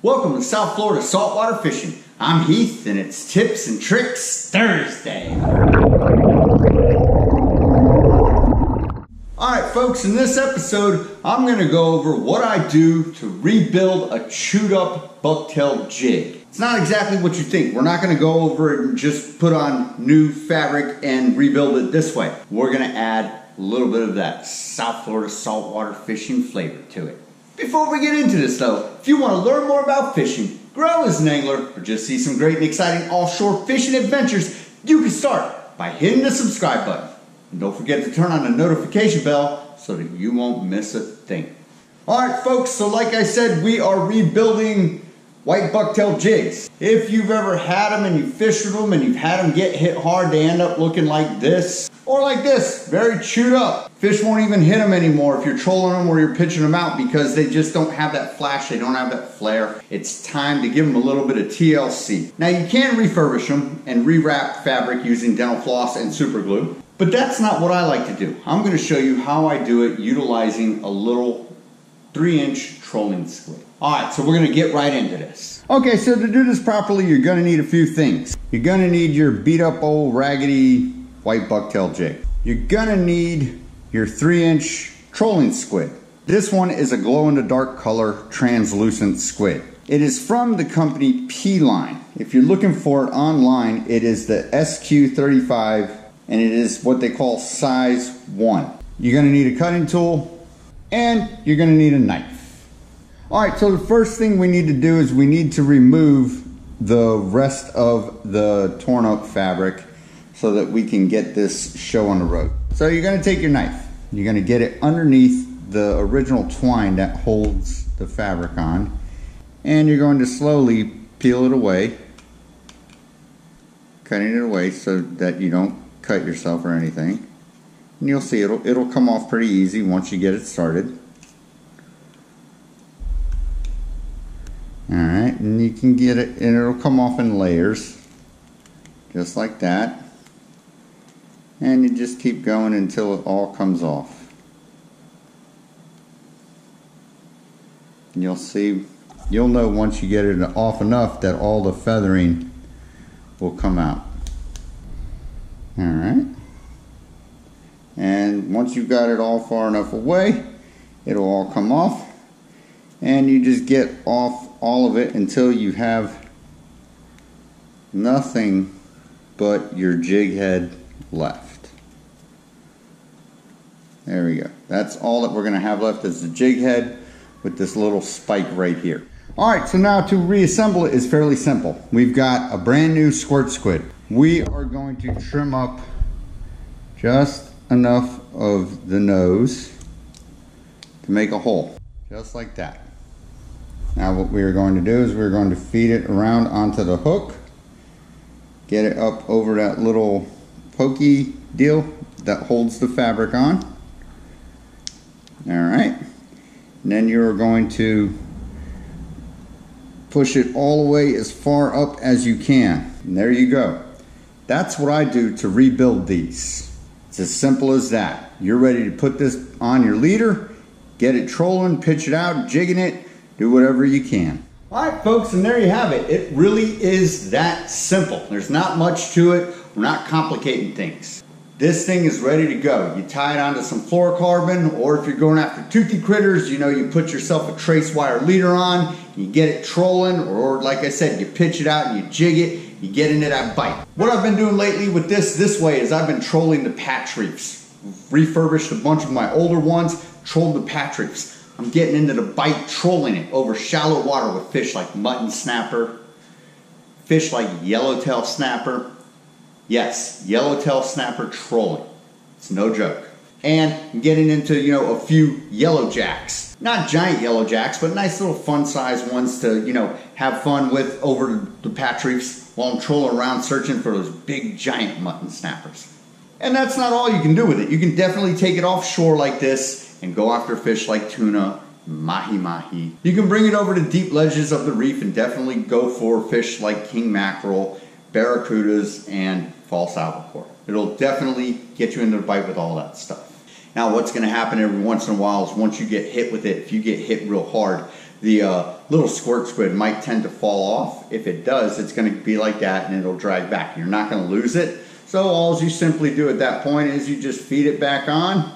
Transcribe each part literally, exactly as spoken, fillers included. Welcome to South Florida Saltwater Fishing. I'm Heath and it's Tips and Tricks Thursday. Alright folks, in this episode I'm going to go over what I do to rebuild a chewed up bucktail jig. It's not exactly what you think. We're not going to go over it and just put on new fabric and rebuild it this way. We're going to add a little bit of that South Florida Saltwater Fishing flavor to it. Before we get into this though, if you want to learn more about fishing, grow as an angler, or just see some great and exciting offshore fishing adventures, you can start by hitting the subscribe button. And don't forget to turn on the notification bell so that you won't miss a thing. Alright folks, so like I said, we are rebuilding white bucktail jigs. If you've ever had them and you fished with them and you've had them get hit hard, they end up looking like this. Or like this, very chewed up. Fish won't even hit them anymore if you're trolling them or you're pitching them out because they just don't have that flash, they don't have that flare. It's time to give them a little bit of T L C. Now you can refurbish them and rewrap fabric using dental floss and super glue, but that's not what I like to do. I'm gonna show you how I do it utilizing a little three inch trolling squid. All right, so we're gonna get right into this. Okay, so to do this properly, you're gonna need a few things. You're gonna need your beat up old raggedy white bucktail jig. You're gonna need your three inch trolling squid. This one is a glow in the dark color translucent squid. It is from the company P-Line. If you're looking for it online, it is the S Q thirty-five and it is what they call size one. You're gonna need a cutting tool and you're gonna need a knife. All right, so the first thing we need to do is we need to remove the rest of the torn up fabric so that we can get this show on the road. So you're gonna take your knife, you're gonna get it underneath the original twine that holds the fabric on, and you're going to slowly peel it away, cutting it away so that you don't cut yourself or anything. And you'll see it'll, it'll come off pretty easy once you get it started. All right, and you can get it, and it'll come off in layers, just like that. And you just keep going until it all comes off. And you'll see, you'll know once you get it off enough that all the feathering will come out. All right. And once you've got it all far enough away, it'll all come off. And you just get off all of it until you have nothing but your jig head left. There we go. That's all that we're going to have left is the jig head with this little spike right here. All right, so now to reassemble it is fairly simple. We've got a brand new squirt squid. We are going to trim up just enough of the nose to make a hole, just like that. Now what we are going to do is we're going to feed it around onto the hook, get it up over that little pokey deal that holds the fabric on. All right, and then you're going to push it all the way as far up as you can. And there you go. That's what I do to rebuild these. It's as simple as that. You're ready to put this on your leader, get it trolling, pitch it out, jigging it, do whatever you can. All right, folks, and there you have it. It really is that simple. There's not much to it. We're not complicating things. This thing is ready to go. You tie it onto some fluorocarbon, or if you're going after toothy critters, you know, you put yourself a trace wire leader on, you get it trolling, or like I said, you pitch it out and you jig it, you get into that bite. What I've been doing lately with this this way is I've been trolling the patch reefs. Refurbished a bunch of my older ones, trolled the patch reefs. I'm getting into the bite, trolling it over shallow water with fish like mutton snapper, fish like yellowtail snapper. Yes, yellowtail snapper trolling. It's no joke. And getting into, you know, a few yellow jacks. Not giant yellow jacks, but nice little fun sized ones to, you know, have fun with over the patch reefs while I'm trolling around searching for those big giant mutton snappers. And that's not all you can do with it. You can definitely take it offshore like this and go after fish like tuna, mahi mahi. You can bring it over to deep ledges of the reef and definitely go for fish like king mackerel, barracudas, and false albacore. It'll definitely get you into the bite with all that stuff. Now what's going to happen every once in a while is once you get hit with it, if you get hit real hard, the uh, little squirt squid might tend to fall off. If it does, it's going to be like that and it'll drag back. You're not going to lose it. So all you simply do at that point is you just feed it back on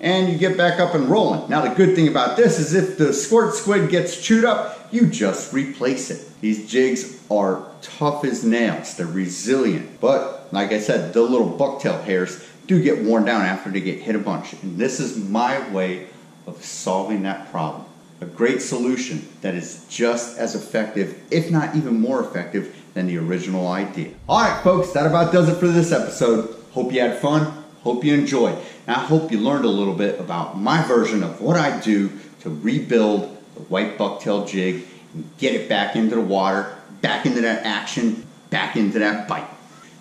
and you get back up and rolling. Now the good thing about this is if the squirt squid gets chewed up, you just replace it. These jigs are tough as nails. They're resilient. But like I said, the little bucktail hairs do get worn down after they get hit a bunch. And this is my way of solving that problem. A great solution that is just as effective, if not even more effective, than the original idea. All right, folks, that about does it for this episode. Hope you had fun. Hope you enjoyed. And I hope you learned a little bit about my version of what I do to rebuild the white bucktail jig and get it back into the water, back into that action, back into that bite.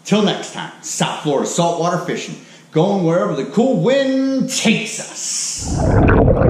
Till next time, South Florida Saltwater Fishing, going wherever the cool wind takes us.